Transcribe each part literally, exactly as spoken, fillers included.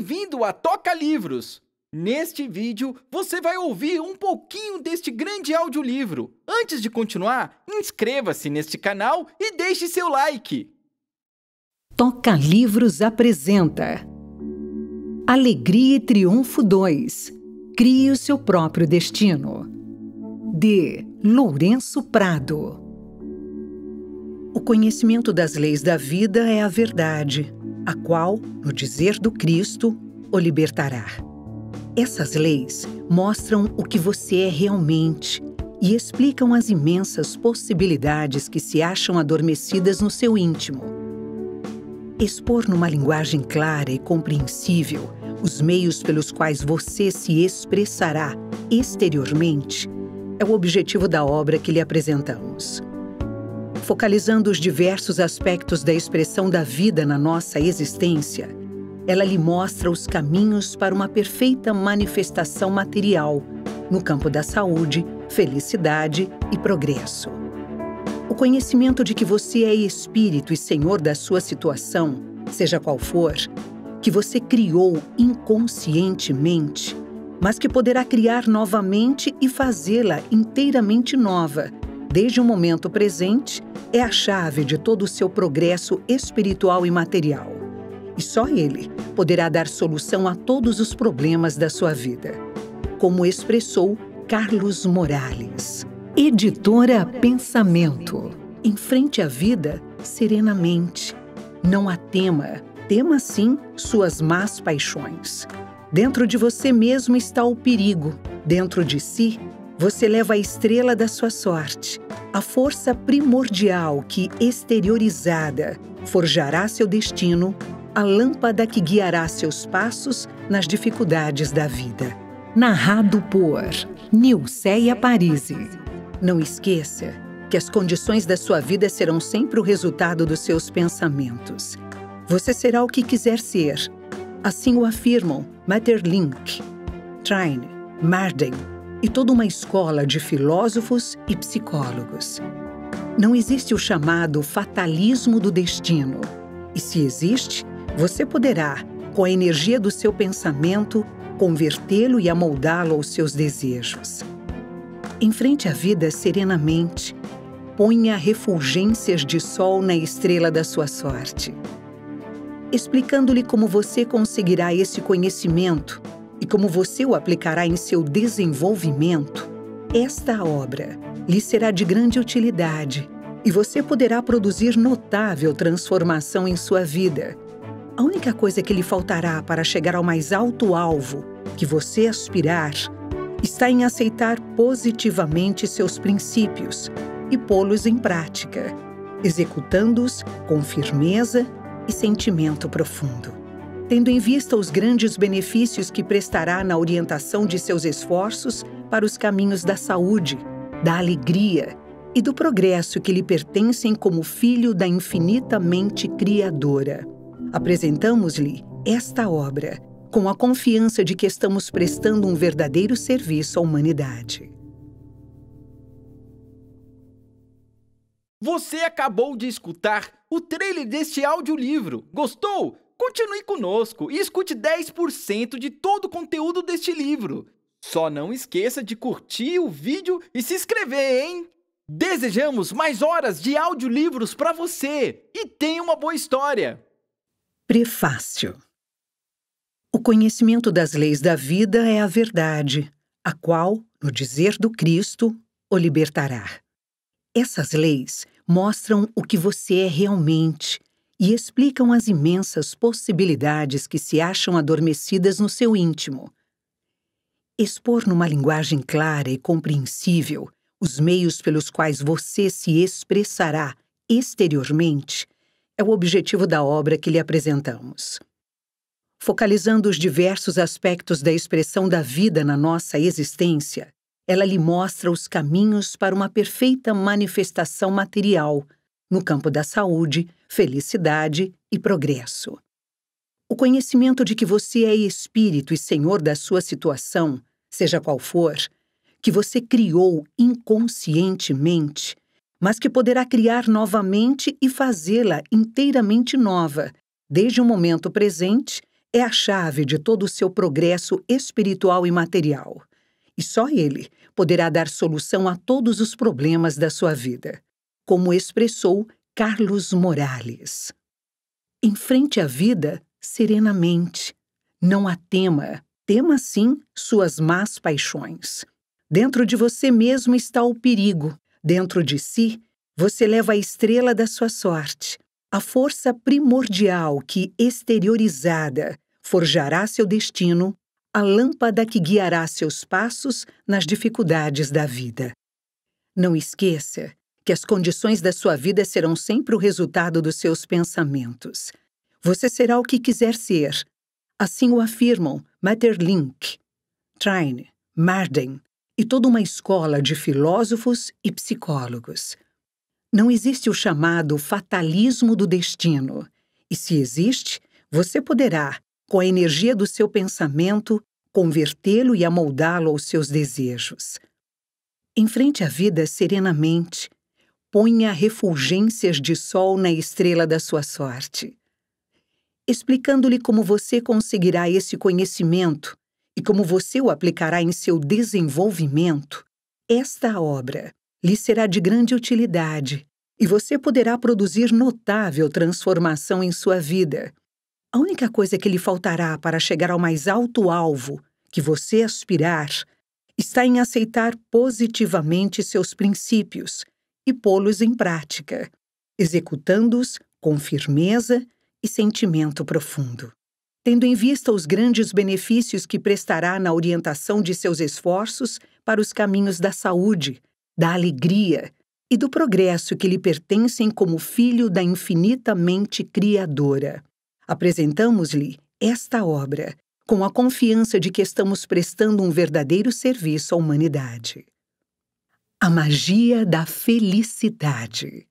Bem-vindo a Toca Livros! Neste vídeo, você vai ouvir um pouquinho deste grande audiolivro. Antes de continuar, inscreva-se neste canal e deixe seu like! Toca Livros apresenta Alegria e Triunfo dois. Crie o seu próprio destino, de Lourenço Prado. O conhecimento das leis da vida é a verdade, a qual, no dizer do Cristo, o libertará. Essas leis mostram o que você é realmente e explicam as imensas possibilidades que se acham adormecidas no seu íntimo. Expor numa linguagem clara e compreensível os meios pelos quais você se expressará exteriormente é o objetivo da obra que lhe apresentamos. Focalizando os diversos aspectos da expressão da vida na nossa existência, ela lhe mostra os caminhos para uma perfeita manifestação material no campo da saúde, felicidade e progresso. O conhecimento de que você é espírito e senhor da sua situação, seja qual for, que você criou inconscientemente, mas que poderá criar novamente e fazê-la inteiramente nova, desde o momento presente, é a chave de todo o seu progresso espiritual e material. E só ele poderá dar solução a todos os problemas da sua vida, como expressou Carlos Morales. Editora Pensamento. Enfrente a vida serenamente. Não a tema. Tema, sim, suas más paixões. Dentro de você mesmo está o perigo. Dentro de si, você leva a estrela da sua sorte, a força primordial que, exteriorizada, forjará seu destino, a lâmpada que guiará seus passos nas dificuldades da vida. Narrado por Nilcéia Parize. Não esqueça que as condições da sua vida serão sempre o resultado dos seus pensamentos. Você será o que quiser ser. Assim o afirmam Maeterlinck, Trine, Marden, e toda uma escola de filósofos e psicólogos. Não existe o chamado fatalismo do destino. E se existe, você poderá, com a energia do seu pensamento, convertê-lo e amoldá-lo aos seus desejos. Enfrente a vida serenamente. Ponha refulgências de sol na estrela da sua sorte, explicando-lhe como você conseguirá esse conhecimento e como você o aplicará em seu desenvolvimento. Esta obra lhe será de grande utilidade e você poderá produzir notável transformação em sua vida. A única coisa que lhe faltará para chegar ao mais alto alvo que você aspirar está em aceitar positivamente seus princípios e pô-los em prática, executando-os com firmeza e sentimento profundo. Tendo em vista os grandes benefícios que prestará na orientação de seus esforços para os caminhos da saúde, da alegria e do progresso que lhe pertencem como filho da infinita mente criadora. Apresentamos-lhe esta obra com a confiança de que estamos prestando um verdadeiro serviço à humanidade. Você acabou de escutar o trailer deste audiolivro. Gostou? Continue conosco e escute dez por cento de todo o conteúdo deste livro. Só não esqueça de curtir o vídeo e se inscrever, hein? Desejamos mais horas de audiolivros para você e tenha uma boa história! Prefácio. O conhecimento das leis da vida é a verdade, a qual, no dizer do Cristo, o libertará. Essas leis mostram o que você é realmente e explicam as imensas possibilidades que se acham adormecidas no seu íntimo. Expor numa linguagem clara e compreensível os meios pelos quais você se expressará exteriormente é o objetivo da obra que lhe apresentamos. Focalizando os diversos aspectos da expressão da vida na nossa existência, ela lhe mostra os caminhos para uma perfeita manifestação material no campo da saúde, felicidade e progresso. O conhecimento de que você é espírito e senhor da sua situação, seja qual for, que você criou inconscientemente, mas que poderá criar novamente e fazê-la inteiramente nova, desde o momento presente, é a chave de todo o seu progresso espiritual e material. E só ele poderá dar solução a todos os problemas da sua vida, como expressou Carlos Morales. Enfrente a vida serenamente. Não a tema. Tema, sim, suas más paixões. Dentro de você mesmo está o perigo. Dentro de si, você leva a estrela da sua sorte, a força primordial que, exteriorizada, forjará seu destino, a lâmpada que guiará seus passos nas dificuldades da vida. Não esqueça que as condições da sua vida serão sempre o resultado dos seus pensamentos. Você será o que quiser ser. Assim o afirmam Maeterlinck, Trine, Marden e toda uma escola de filósofos e psicólogos. Não existe o chamado fatalismo do destino. E se existe, você poderá, com a energia do seu pensamento, convertê-lo e amoldá-lo aos seus desejos. Enfrente a vida serenamente. Ponha refulgências de sol na estrela da sua sorte, explicando-lhe como você conseguirá esse conhecimento e como você o aplicará em seu desenvolvimento. Esta obra lhe será de grande utilidade e você poderá produzir notável transformação em sua vida. A única coisa que lhe faltará para chegar ao mais alto alvo que você aspirar está em aceitar positivamente seus princípios e pô-los em prática, executando-os com firmeza e sentimento profundo. Tendo em vista os grandes benefícios que prestará na orientação de seus esforços para os caminhos da saúde, da alegria e do progresso que lhe pertencem como filho da infinitamente criadora. Apresentamos-lhe esta obra com a confiança de que estamos prestando um verdadeiro serviço à humanidade. A magia da felicidade.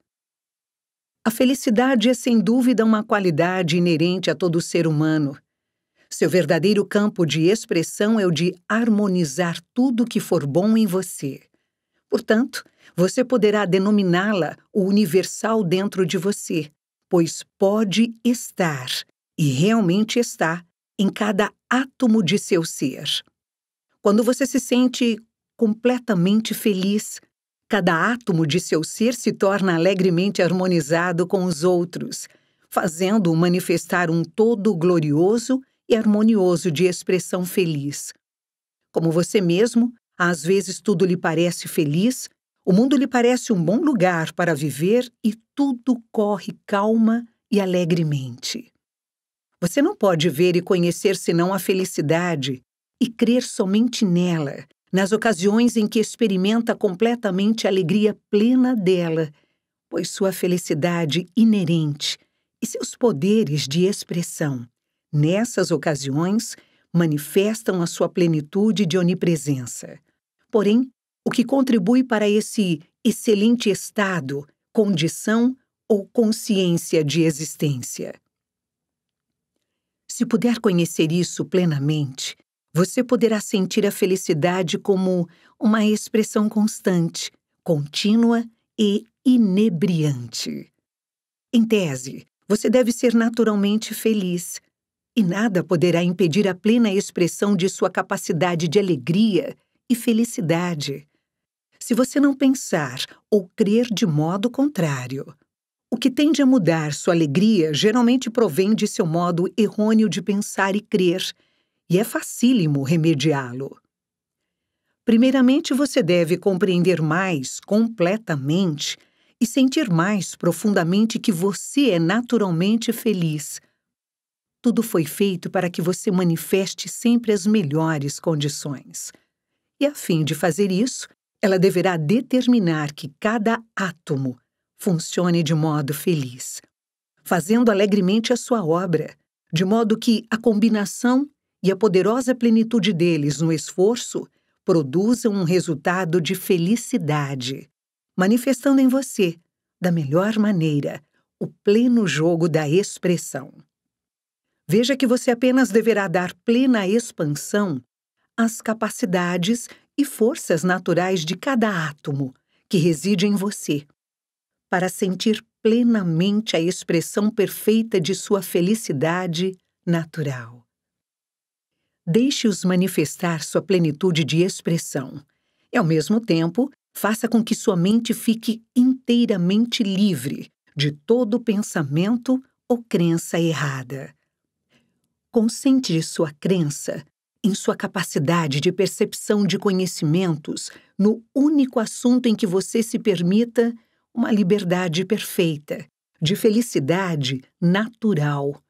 A felicidade é, sem dúvida, uma qualidade inerente a todo ser humano. Seu verdadeiro campo de expressão é o de harmonizar tudo que for bom em você. Portanto, você poderá denominá-la o universal dentro de você, pois pode estar, e realmente está, em cada átomo de seu ser. Quando você se sente completamente feliz, cada átomo de seu ser se torna alegremente harmonizado com os outros, fazendo-o manifestar um todo glorioso e harmonioso de expressão feliz. Como você mesmo, às vezes tudo lhe parece feliz, o mundo lhe parece um bom lugar para viver e tudo corre calma e alegremente. Você não pode ver e conhecer senão a felicidade e crer somente nela, nas ocasiões em que experimenta completamente a alegria plena dela, pois sua felicidade inerente e seus poderes de expressão, nessas ocasiões, manifestam a sua plenitude de onipresença. Porém, o que contribui para esse excelente estado, condição ou consciência de existência? Se puder conhecer isso plenamente, você poderá sentir a felicidade como uma expressão constante, contínua e inebriante. Em tese, você deve ser naturalmente feliz, e nada poderá impedir a plena expressão de sua capacidade de alegria e felicidade, se você não pensar ou crer de modo contrário. O que tende a mudar sua alegria geralmente provém de seu modo errôneo de pensar e crer, e é facílimo remediá-lo. Primeiramente, você deve compreender mais completamente e sentir mais profundamente que você é naturalmente feliz. Tudo foi feito para que você manifeste sempre as melhores condições. E, a fim de fazer isso, ela deverá determinar que cada átomo funcione de modo feliz, fazendo alegremente a sua obra, de modo que a combinação e a poderosa plenitude deles no esforço produzam um resultado de felicidade, manifestando em você, da melhor maneira, o pleno jogo da expressão. Veja que você apenas deverá dar plena expansão às capacidades e forças naturais de cada átomo que reside em você, para sentir plenamente a expressão perfeita de sua felicidade natural. Deixe-os manifestar sua plenitude de expressão. E, ao mesmo tempo, faça com que sua mente fique inteiramente livre de todo pensamento ou crença errada. Concentre sua crença em sua capacidade de percepção de conhecimentos no único assunto em que você se permita uma liberdade perfeita, de felicidade natural.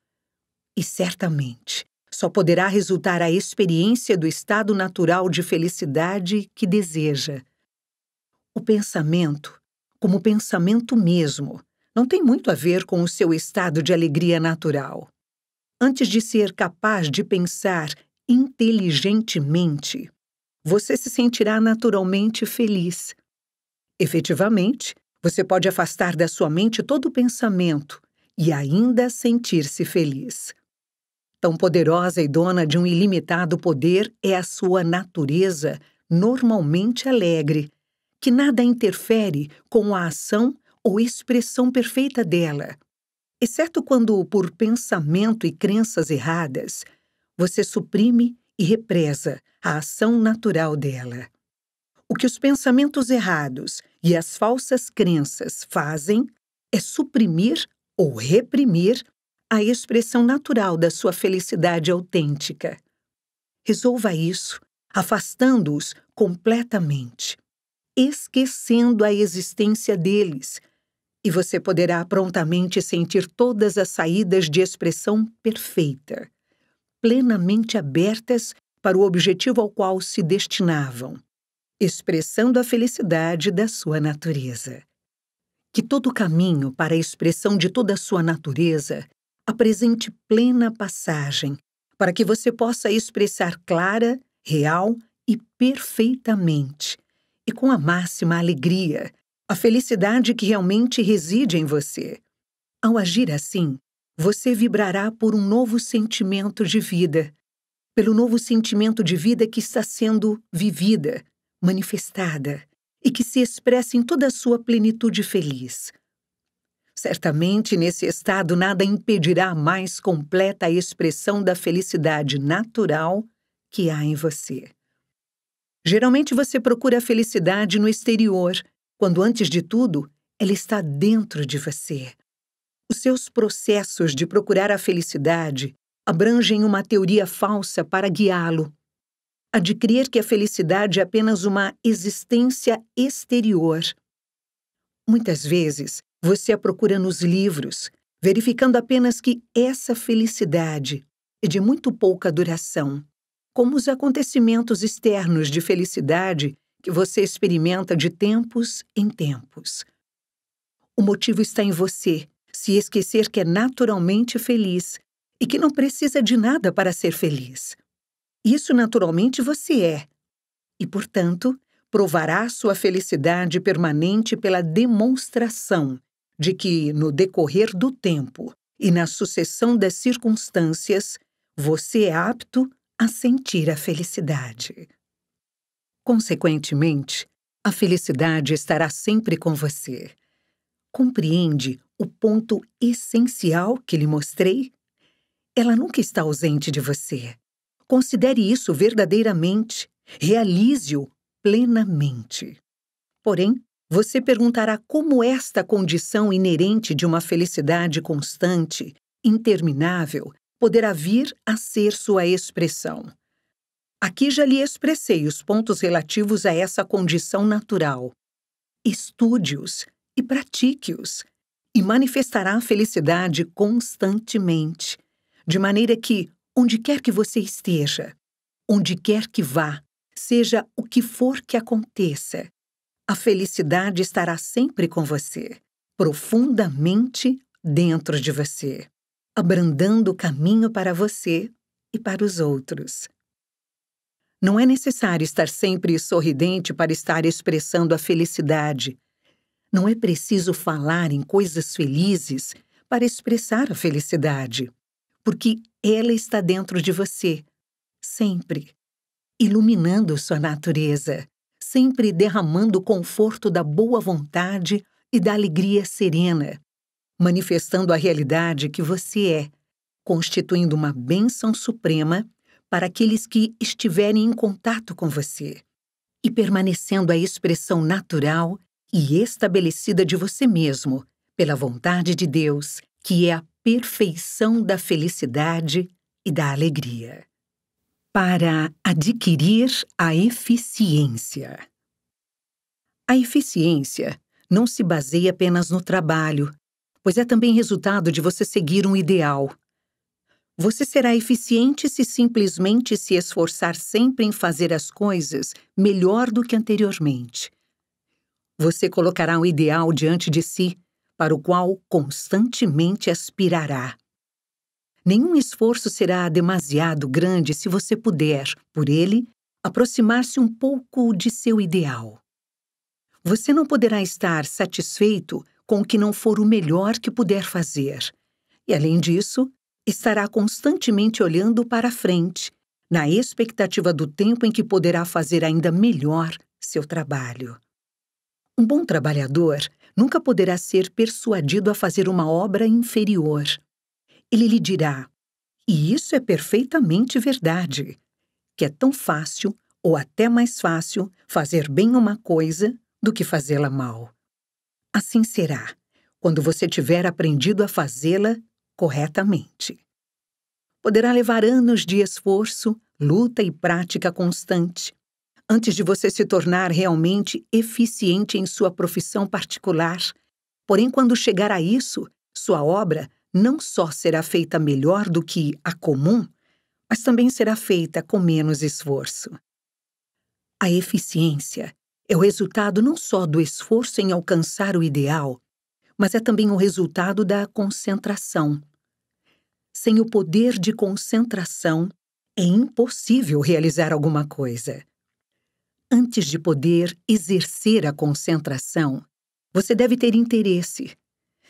E, certamente, só poderá resultar a experiência do estado natural de felicidade que deseja. O pensamento, como pensamento mesmo, não tem muito a ver com o seu estado de alegria natural. Antes de ser capaz de pensar inteligentemente, você se sentirá naturalmente feliz. Efetivamente, você pode afastar da sua mente todo o pensamento e ainda sentir-se feliz. Tão poderosa e dona de um ilimitado poder é a sua natureza normalmente alegre, que nada interfere com a ação ou expressão perfeita dela, exceto quando, por pensamento e crenças erradas, você suprime e represa a ação natural dela. O que os pensamentos errados e as falsas crenças fazem é suprimir ou reprimir a expressão natural da sua felicidade autêntica. Resolva isso, afastando-os completamente, esquecendo a existência deles, e você poderá prontamente sentir todas as saídas de expressão perfeita, plenamente abertas para o objetivo ao qual se destinavam, expressando a felicidade da sua natureza. Que todo o caminho para a expressão de toda a sua natureza apresente plena passagem, para que você possa expressar clara, real e perfeitamente, e com a máxima alegria, a felicidade que realmente reside em você. Ao agir assim, você vibrará por um novo sentimento de vida, pelo novo sentimento de vida que está sendo vivida, manifestada, e que se expressa em toda a sua plenitude feliz. Certamente, nesse estado, nada impedirá a mais completa expressão da felicidade natural que há em você. Geralmente, você procura a felicidade no exterior, quando, antes de tudo, ela está dentro de você. Os seus processos de procurar a felicidade abrangem uma teoria falsa para guiá-lo, a de crer que a felicidade é apenas uma existência exterior. Muitas vezes, você a procura nos livros, verificando apenas que essa felicidade é de muito pouca duração, como os acontecimentos externos de felicidade que você experimenta de tempos em tempos. O motivo está em você se esquecer que é naturalmente feliz e que não precisa de nada para ser feliz. Isso naturalmente você é, e, portanto, provará sua felicidade permanente pela demonstração de que, no decorrer do tempo e na sucessão das circunstâncias, você é apto a sentir a felicidade. Consequentemente, a felicidade estará sempre com você. Compreende o ponto essencial que lhe mostrei? Ela nunca está ausente de você. Considere isso verdadeiramente. Realize-o plenamente. Porém, você perguntará como esta condição inerente de uma felicidade constante, interminável, poderá vir a ser sua expressão. Aqui já lhe expressei os pontos relativos a essa condição natural. Estude-os e pratique-os, e manifestará a felicidade constantemente, de maneira que, onde quer que você esteja, onde quer que vá, seja o que for que aconteça, a felicidade estará sempre com você, profundamente dentro de você, abrandando o caminho para você e para os outros. Não é necessário estar sempre sorridente para estar expressando a felicidade. Não é preciso falar em coisas felizes para expressar a felicidade, porque ela está dentro de você, sempre, iluminando sua natureza, sempre derramando o conforto da boa vontade e da alegria serena, manifestando a realidade que você é, constituindo uma bênção suprema para aqueles que estiverem em contato com você e permanecendo a expressão natural e estabelecida de você mesmo pela vontade de Deus, que é a perfeição da felicidade e da alegria. Para adquirir a eficiência. A eficiência não se baseia apenas no trabalho, pois é também resultado de você seguir um ideal. Você será eficiente se simplesmente se esforçar sempre em fazer as coisas melhor do que anteriormente. Você colocará um ideal diante de si, para o qual constantemente aspirará. Nenhum esforço será demasiado grande se você puder, por ele, aproximar-se um pouco de seu ideal. Você não poderá estar satisfeito com o que não for o melhor que puder fazer. E, além disso, estará constantemente olhando para frente, na expectativa do tempo em que poderá fazer ainda melhor seu trabalho. Um bom trabalhador nunca poderá ser persuadido a fazer uma obra inferior. Ele lhe dirá, e isso é perfeitamente verdade, que é tão fácil, ou até mais fácil, fazer bem uma coisa do que fazê-la mal. Assim será, quando você tiver aprendido a fazê-la corretamente. Poderá levar anos de esforço, luta e prática constante, antes de você se tornar realmente eficiente em sua profissão particular. Porém, quando chegar a isso, sua obra não só será feita melhor do que a comum, mas também será feita com menos esforço. A eficiência é o resultado não só do esforço em alcançar o ideal, mas é também o resultado da concentração. Sem o poder de concentração, é impossível realizar alguma coisa. Antes de poder exercer a concentração, você deve ter interesse.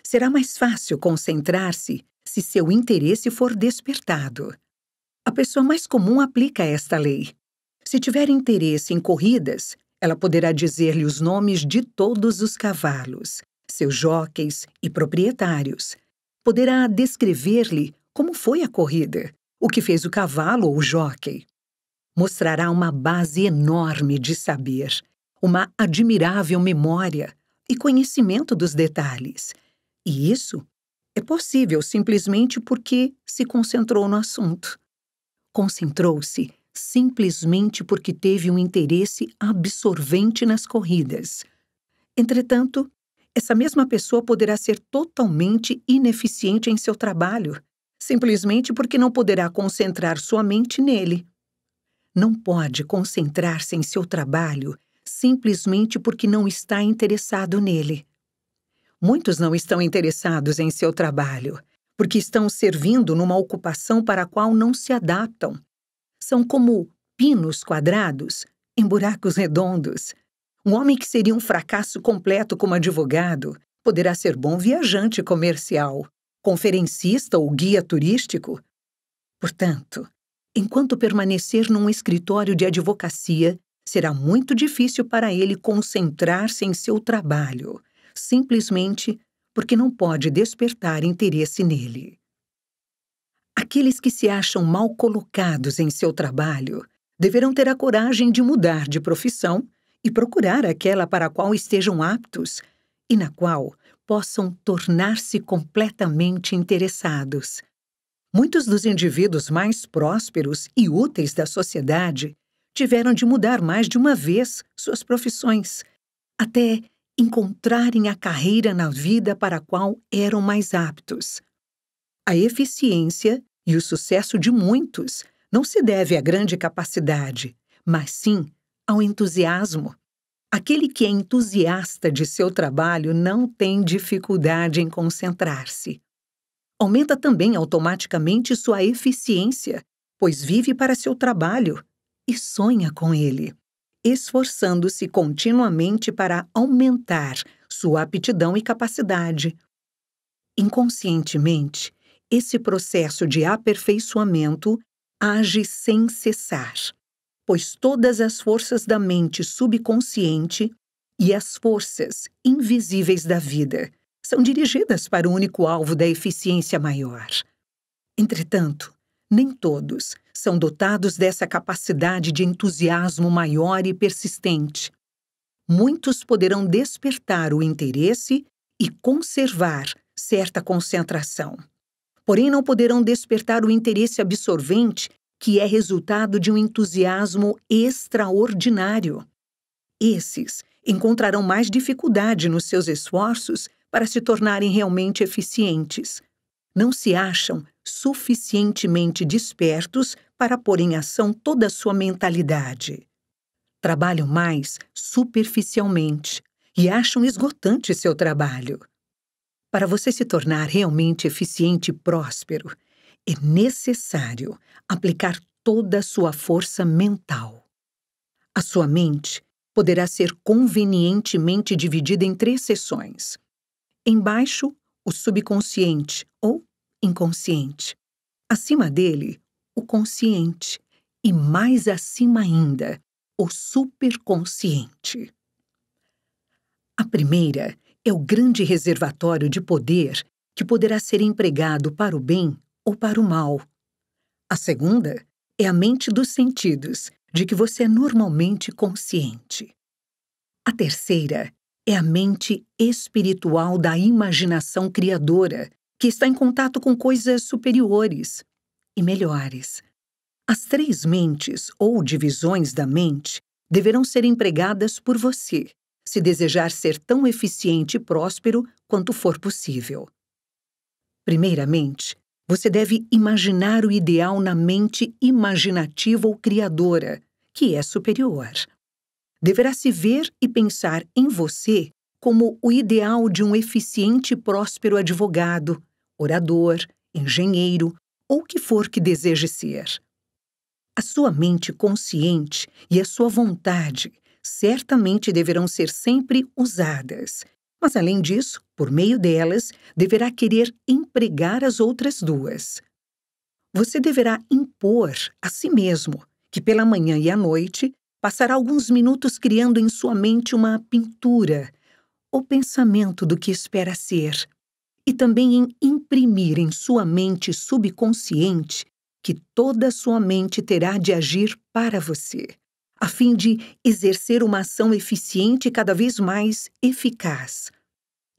Será mais fácil concentrar-se se seu interesse for despertado. A pessoa mais comum aplica esta lei. Se tiver interesse em corridas, ela poderá dizer-lhe os nomes de todos os cavalos, seus jóqueis e proprietários. Poderá descrever-lhe como foi a corrida, o que fez o cavalo ou o jóquei. Mostrará uma base enorme de saber, uma admirável memória e conhecimento dos detalhes. E isso é possível simplesmente porque se concentrou no assunto. Concentrou-se simplesmente porque teve um interesse absorvente nas corridas. Entretanto, essa mesma pessoa poderá ser totalmente ineficiente em seu trabalho, simplesmente porque não poderá concentrar sua mente nele. Não pode concentrar-se em seu trabalho simplesmente porque não está interessado nele. Muitos não estão interessados em seu trabalho, porque estão servindo numa ocupação para a qual não se adaptam. São como pinos quadrados em buracos redondos. Um homem que seria um fracasso completo como advogado poderá ser bom viajante comercial, conferencista ou guia turístico. Portanto, enquanto permanecer num escritório de advocacia, será muito difícil para ele concentrar-se em seu trabalho, simplesmente porque não pode despertar interesse nele. Aqueles que se acham mal colocados em seu trabalho deverão ter a coragem de mudar de profissão e procurar aquela para a qual estejam aptos e na qual possam tornar-se completamente interessados. Muitos dos indivíduos mais prósperos e úteis da sociedade tiveram de mudar mais de uma vez suas profissões, até encontrarem a carreira na vida para a qual eram mais aptos. A eficiência e o sucesso de muitos não se deve à grande capacidade, mas sim ao entusiasmo. Aquele que é entusiasta de seu trabalho não tem dificuldade em concentrar-se. Aumenta também automaticamente sua eficiência, pois vive para seu trabalho e sonha com ele, esforçando-se continuamente para aumentar sua aptidão e capacidade. Inconscientemente, esse processo de aperfeiçoamento age sem cessar, pois todas as forças da mente subconsciente e as forças invisíveis da vida são dirigidas para o único alvo da eficiência maior. Entretanto, Nem todos são dotados dessa capacidade de entusiasmo maior e persistente. Muitos poderão despertar o interesse e conservar certa concentração. Porém, não poderão despertar o interesse absorvente, que é resultado de um entusiasmo extraordinário. Esses encontrarão mais dificuldade nos seus esforços para se tornarem realmente eficientes. Não se acham suficientemente despertos para pôr em ação toda a sua mentalidade. Trabalham mais superficialmente e acham esgotante seu trabalho. Para você se tornar realmente eficiente e próspero, é necessário aplicar toda a sua força mental. A sua mente poderá ser convenientemente dividida em três seções. Embaixo, o subconsciente ou inconsciente. Acima dele, o consciente. E mais acima ainda, o superconsciente. A primeira é o grande reservatório de poder que poderá ser empregado para o bem ou para o mal. A segunda é a mente dos sentidos, de que você é normalmente consciente. A terceira é a mente espiritual da imaginação criadora, que está em contato com coisas superiores e melhores. As três mentes ou divisões da mente deverão ser empregadas por você, se desejar ser tão eficiente e próspero quanto for possível. Primeiramente, você deve imaginar o ideal na mente imaginativa ou criadora, que é superior. Deverá se ver e pensar em você como o ideal de um eficiente e próspero advogado, orador, engenheiro ou o que for que deseje ser. A sua mente consciente e a sua vontade certamente deverão ser sempre usadas, mas, além disso, por meio delas, deverá querer empregar as outras duas. Você deverá impor a si mesmo que, pela manhã e à noite, passará alguns minutos criando em sua mente uma pintura ou pensamento do que espera ser, e também em imprimir em sua mente subconsciente que toda a sua mente terá de agir para você, a fim de exercer uma ação eficiente e cada vez mais eficaz.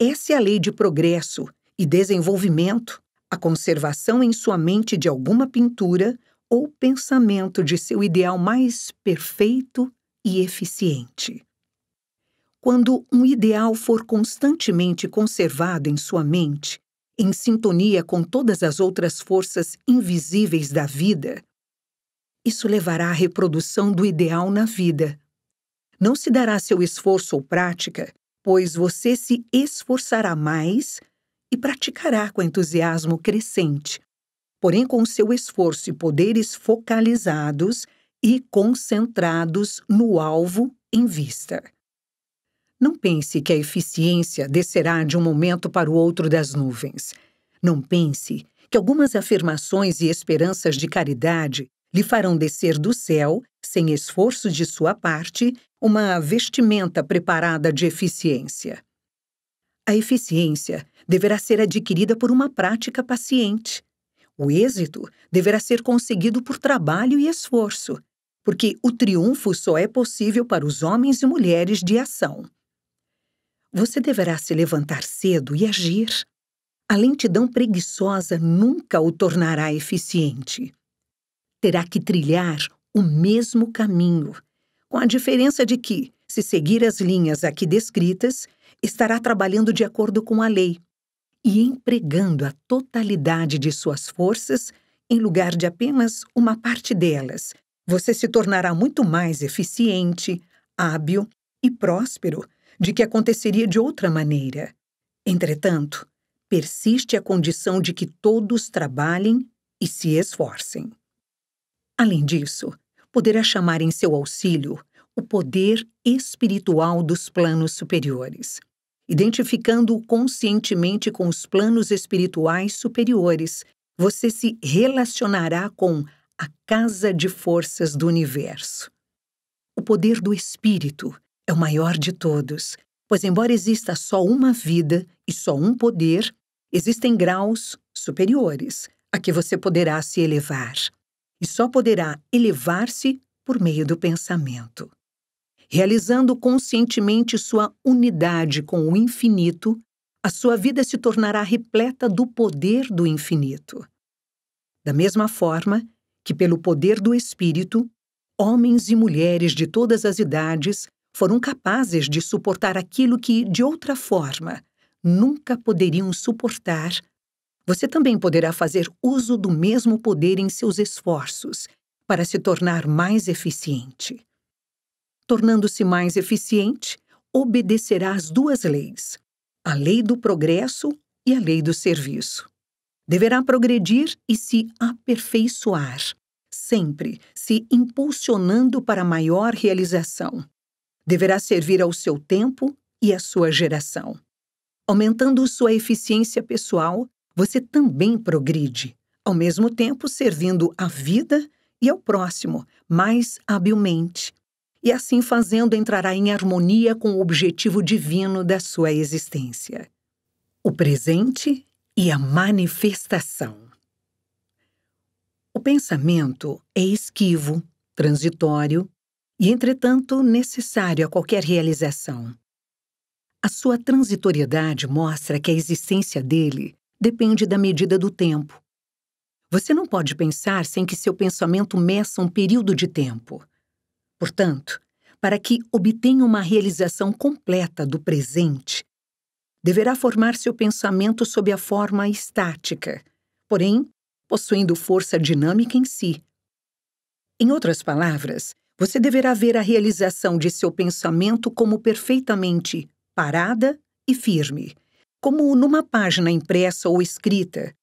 Essa é a lei de progresso e desenvolvimento, a conservação em sua mente de alguma pintura ou pensamento de seu ideal mais perfeito e eficiente. Quando um ideal for constantemente conservado em sua mente, em sintonia com todas as outras forças invisíveis da vida, isso levará à reprodução do ideal na vida. Não se dará seu esforço ou prática, pois você se esforçará mais e praticará com entusiasmo crescente, porém com seu esforço e poderes focalizados e concentrados no alvo em vista. Não pense que a eficiência descerá de um momento para o outro das nuvens. Não pense que algumas afirmações e esperanças de caridade lhe farão descer do céu, sem esforço de sua parte, uma vestimenta preparada de eficiência. A eficiência deverá ser adquirida por uma prática paciente. O êxito deverá ser conseguido por trabalho e esforço, porque o triunfo só é possível para os homens e mulheres de ação. Você deverá se levantar cedo e agir. A lentidão preguiçosa nunca o tornará eficiente. Terá que trilhar o mesmo caminho, com a diferença de que, se seguir as linhas aqui descritas, estará trabalhando de acordo com a lei e empregando a totalidade de suas forças em lugar de apenas uma parte delas. Você se tornará muito mais eficiente, hábil e próspero de que aconteceria de outra maneira. Entretanto, persiste a condição de que todos trabalhem e se esforcem. Além disso, poderá chamar em seu auxílio o poder espiritual dos planos superiores, identificando-o conscientemente com os planos espirituais superiores. Você se relacionará com a casa de forças do universo. O poder do espírito é o maior de todos, pois, embora exista só uma vida e só um poder, existem graus superiores, a que você poderá se elevar, e só poderá elevar-se por meio do pensamento. Realizando conscientemente sua unidade com o infinito, a sua vida se tornará repleta do poder do infinito. Da mesma forma que, pelo poder do Espírito, homens e mulheres de todas as idades foram capazes de suportar aquilo que, de outra forma, nunca poderiam suportar, você também poderá fazer uso do mesmo poder em seus esforços para se tornar mais eficiente. Tornando-se mais eficiente, obedecerá às duas leis, a lei do progresso e a lei do serviço. Deverá progredir e se aperfeiçoar, sempre se impulsionando para maior realização. Deverá servir ao seu tempo e à sua geração. Aumentando sua eficiência pessoal, você também progride, ao mesmo tempo servindo à vida e ao próximo mais habilmente. E assim fazendo entrará em harmonia com o objetivo divino da sua existência. O presente e a manifestação. O pensamento é esquivo, transitório e, entretanto, necessário a qualquer realização. A sua transitoriedade mostra que a existência dele depende da medida do tempo. Você não pode pensar sem que seu pensamento meça um período de tempo. Portanto, para que obtenha uma realização completa do presente, deverá formar seu pensamento sob a forma estática, porém, possuindo força dinâmica em si. Em outras palavras, você deverá ver a realização de seu pensamento como perfeitamente parada e firme, como numa página impressa ou escrita,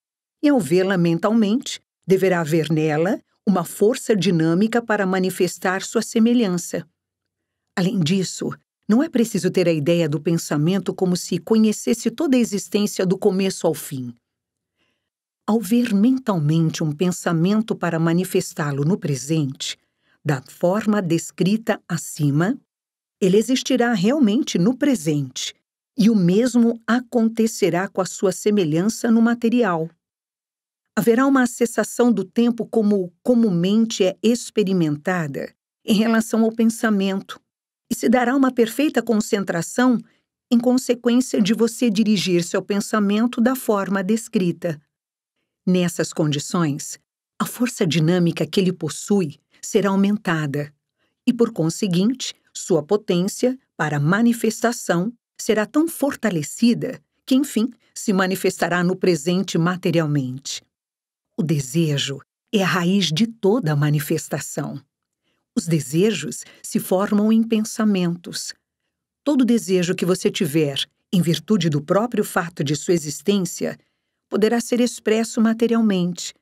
e ao vê-la mentalmente, deverá ver nela uma força dinâmica para manifestar sua semelhança. Além disso, não é preciso ter a ideia do pensamento como se conhecesse toda a existência do começo ao fim. Ao ver mentalmente um pensamento para manifestá-lo no presente, da forma descrita acima, ele existirá realmente no presente, e o mesmo acontecerá com a sua semelhança no material. Haverá uma cessação do tempo como comumente é experimentada em relação ao pensamento e se dará uma perfeita concentração em consequência de você dirigir seu pensamento da forma descrita. Nessas condições, a força dinâmica que ele possui será aumentada e, por conseguinte, sua potência para manifestação será tão fortalecida que, enfim, se manifestará no presente materialmente. O desejo é a raiz de toda a manifestação. Os desejos se formam em pensamentos. Todo desejo que você tiver, em virtude do próprio fato de sua existência, poderá ser expresso materialmente.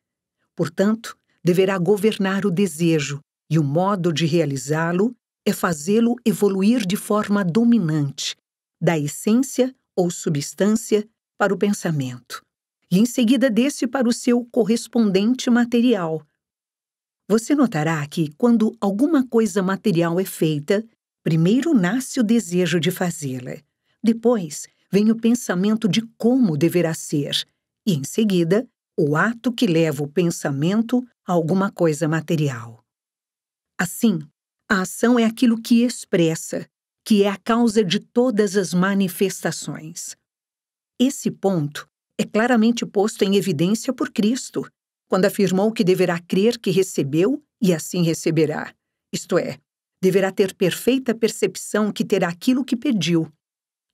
Portanto, deverá governar o desejo, e o modo de realizá-lo é fazê-lo evoluir de forma dominante, da essência ou substância para o pensamento, e em seguida desse para o seu correspondente material. Você notará que, quando alguma coisa material é feita, primeiro nasce o desejo de fazê-la, depois vem o pensamento de como deverá ser, e, em seguida, o ato que leva o pensamento a alguma coisa material. Assim, a ação é aquilo que expressa, que é a causa de todas as manifestações. Esse ponto é claramente posto em evidência por Cristo, quando afirmou que deverá crer que recebeu e assim receberá, isto é, deverá ter perfeita percepção que terá aquilo que pediu.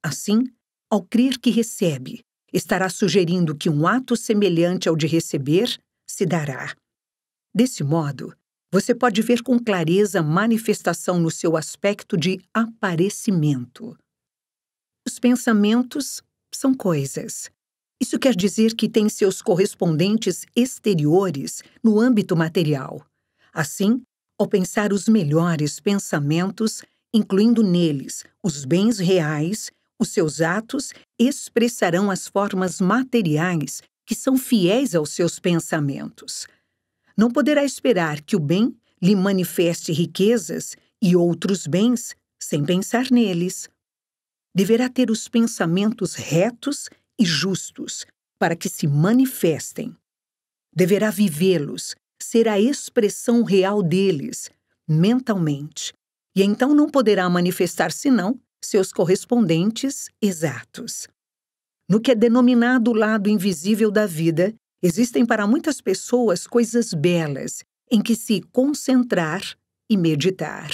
Assim, ao crer que recebe, estará sugerindo que um ato semelhante ao de receber se dará. Desse modo, você pode ver com clareza a manifestação no seu aspecto de aparecimento. Os pensamentos são coisas. Isso quer dizer que têm seus correspondentes exteriores no âmbito material. Assim, ao pensar os melhores pensamentos, incluindo neles os bens reais, os seus atos expressarão as formas materiais que são fiéis aos seus pensamentos. Não poderá esperar que o bem lhe manifeste riquezas e outros bens sem pensar neles. Deverá ter os pensamentos retos e justos para que se manifestem. Deverá vivê-los, ser a expressão real deles, mentalmente, e então não poderá manifestar senão seus correspondentes exatos. No que é denominado o lado invisível da vida, existem para muitas pessoas coisas belas em que se concentrar e meditar.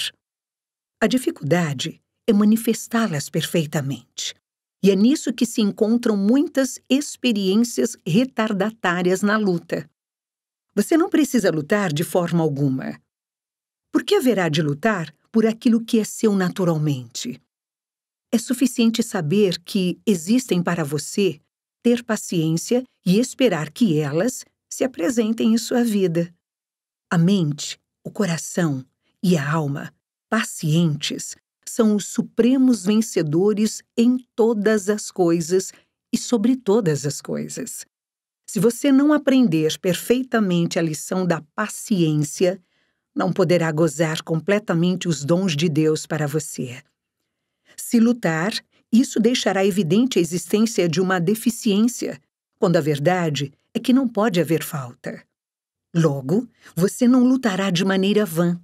A dificuldade é manifestá-las perfeitamente. E é nisso que se encontram muitas experiências retardatárias na luta. Você não precisa lutar de forma alguma. Por que haverá de lutar por aquilo que é seu naturalmente? É suficiente saber que existem para você, ter paciência e esperar que elas se apresentem em sua vida. A mente, o coração e a alma, pacientes, são os supremos vencedores em todas as coisas e sobre todas as coisas. Se você não aprender perfeitamente a lição da paciência, não poderá gozar completamente os dons de Deus para você. Se lutar, isso deixará evidente a existência de uma deficiência, quando a verdade é que não pode haver falta. Logo, você não lutará de maneira vã.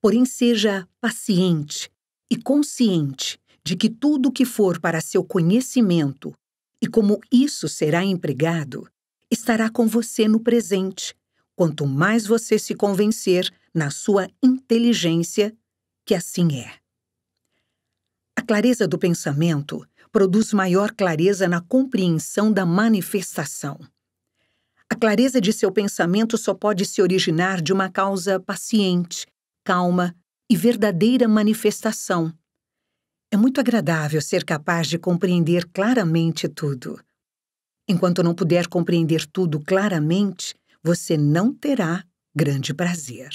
Porém, seja paciente e consciente de que tudo o que for para seu conhecimento e como isso será empregado, estará com você no presente, quanto mais você se convencer na sua inteligência que assim é. A clareza do pensamento produz maior clareza na compreensão da manifestação. A clareza de seu pensamento só pode se originar de uma causa paciente, calma e verdadeira manifestação. É muito agradável ser capaz de compreender claramente tudo. Enquanto não puder compreender tudo claramente, você não terá grande prazer.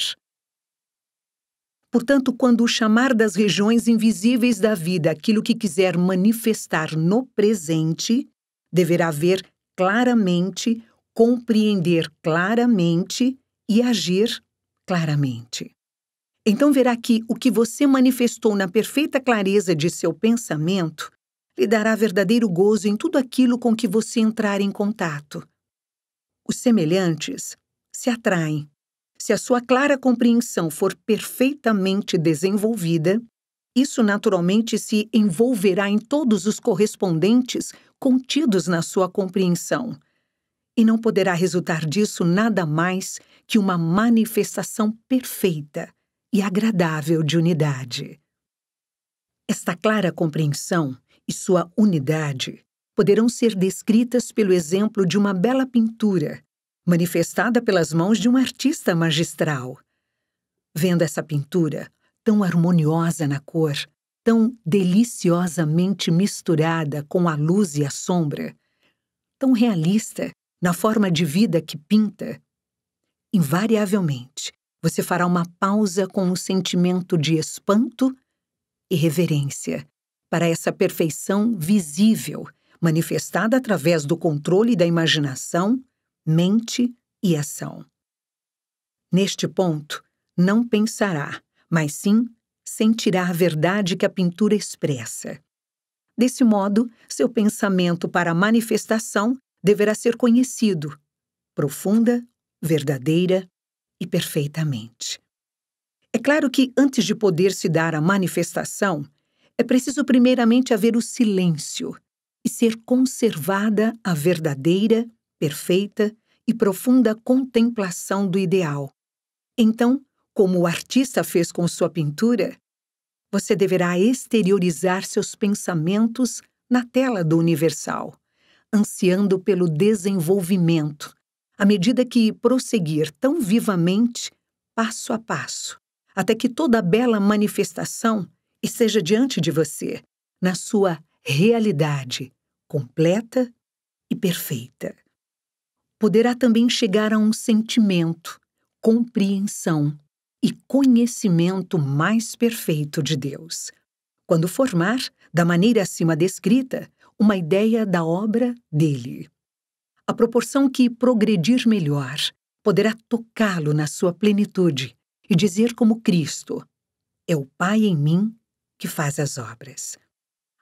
Portanto, quando o chamar das regiões invisíveis da vida aquilo que quiser manifestar no presente, deverá ver claramente, compreender claramente e agir claramente. Então verá que o que você manifestou na perfeita clareza de seu pensamento lhe dará verdadeiro gozo em tudo aquilo com que você entrar em contato. Os semelhantes se atraem. Se a sua clara compreensão for perfeitamente desenvolvida, isso naturalmente se envolverá em todos os correspondentes contidos na sua compreensão. E não poderá resultar disso nada mais que uma manifestação perfeita e agradável de unidade. Esta clara compreensão e sua unidade poderão ser descritas pelo exemplo de uma bela pintura, manifestada pelas mãos de um artista magistral. Vendo essa pintura, tão harmoniosa na cor, tão deliciosamente misturada com a luz e a sombra, tão realista na forma de vida que pinta, invariavelmente, você fará uma pausa com um sentimento de espanto e reverência para essa perfeição visível, manifestada através do controle da imaginação, mente e ação. Neste ponto, não pensará, mas sim sentirá a verdade que a pintura expressa. Desse modo, seu pensamento para a manifestação deverá ser conhecido, profunda, verdadeira, e perfeitamente. É claro que, antes de poder se dar a manifestação, é preciso primeiramente haver o silêncio e ser conservada a verdadeira, perfeita e profunda contemplação do ideal. Então, como o artista fez com sua pintura, você deverá exteriorizar seus pensamentos na tela do universal, ansiando pelo desenvolvimento, à medida que prosseguir tão vivamente, passo a passo, até que toda a bela manifestação esteja diante de você, na sua realidade, completa e perfeita. Poderá também chegar a um sentimento, compreensão e conhecimento mais perfeito de Deus, quando formar, da maneira acima descrita, uma ideia da obra dele. A proporção que progredir melhor poderá tocá-lo na sua plenitude e dizer como Cristo, é o Pai em mim que faz as obras.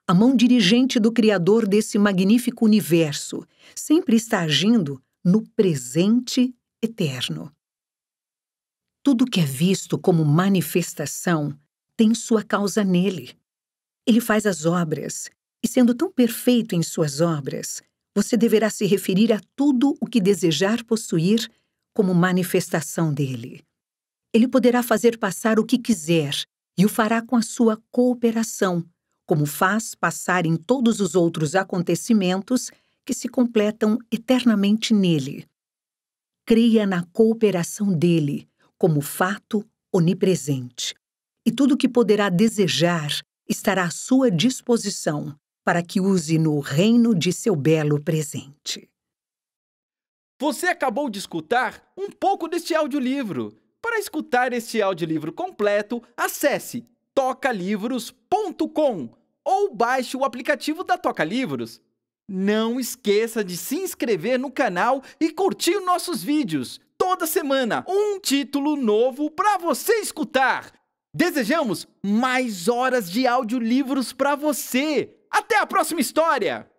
A mão dirigente do Criador desse magnífico universo sempre está agindo no presente eterno. Tudo que é visto como manifestação tem sua causa nele. Ele faz as obras, e sendo tão perfeito em suas obras, você deverá se referir a tudo o que desejar possuir como manifestação dele. Ele poderá fazer passar o que quiser e o fará com a sua cooperação, como faz passar em todos os outros acontecimentos que se completam eternamente nele. Creia na cooperação dele como fato onipresente, e tudo o que poderá desejar estará à sua disposição para que use no reino de seu belo presente. Você acabou de escutar um pouco deste audiolivro. Para escutar este audiolivro completo, acesse toca livros ponto com ou baixe o aplicativo da Toca Livros. Não esqueça de se inscrever no canal e curtir nossos vídeos. Toda semana, um título novo para você escutar. Desejamos mais horas de audiolivros para você. Até a próxima história!